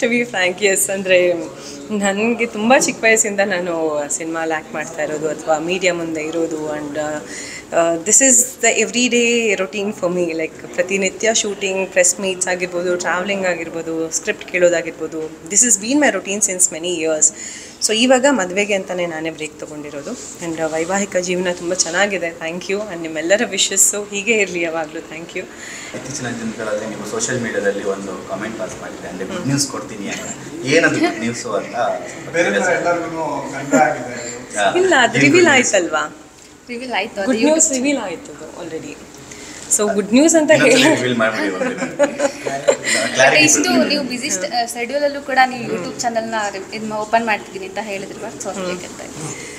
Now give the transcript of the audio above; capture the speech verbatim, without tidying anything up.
To be frank, yes, Andre. ನನಗೆ ತುಂಬಾ ಚಿಕ್ಕ ವಯಸ್ಸಿನಿಂದ ನಾನು ಸಿನಿಮಾ ಲಾಕ್ ಮಾಡ್ತಾ ಇರೋದು ಅಥವಾ ಮೀಡಿಯಾ ಮುಂದೆ ಇರೋದು and uh, this is the everyday routine for me, like ಪ್ರತಿನಿತ್ಯ shooting, press meets ಆಗಿರಬಹುದು, traveling ಆಗಿರಬಹುದು, script ಕೇಳೋದಾಗಿರಬಹುದು. This has been my routine since many years. So ಇವಾಗ ಮದುವೆಗೆ ಅಂತಾನೆ ನಾನೇ ಬ್ರೇಕ್ ತಗೊಂಡಿರೋದು and ವೈವಾಹಿಕ ಜೀವನ ತುಂಬಾ ಚೆನ್ನಾಗಿದೆ. Thank you and ನಿಮ್ಮೆಲ್ಲರ ವಿಶಸ್ ಹೀಗೆ ಇರಲಿ ಯಾವಾಗಲೂ. Thank you. ಇತ್ತೀಚಿನ ದಿನಗಳಲ್ಲಿ ನೀವು ಸೋಶಿಯಲ್ ಮೀಡಿಯಾದಲ್ಲಿ ಒಂದು ಕಾಮೆಂಟ್ ಪಾಸ್ ಮಾಡಿದ್ದೆ ಅಂದ್ರೆ ಗುಡ್ ನ್ಯೂಸ್ ಕೊಡ್ತೀನಿ ಅಂತ. ಏನದು ಗುಡ್ ನ್ಯೂಸ್ ಅಂತ? ಬೇರೆಲ್ಲರಿಗೂ ಗಂಡ ಆಗಿದೆ. ಇಲ್ಲ ರಿವೀಲ್ ಆಯ್ತಲ್ವಾ? ರಿವೀಲ್ ಆಯ್ತು. ಗುಡ್ ನ್ಯೂಸ್ ರಿವೀಲ್ ಆಯ್ತು already. So good news anta reveal maadibidu but isto new busy schedule allu kuda ni YouTube channel na open ಮಾಡ್ತಿದ್ದೀನಿ ಅಂತ ಹೇಳಿದ್ರು, so ಅದಕ್ಕೆ ಅಂತ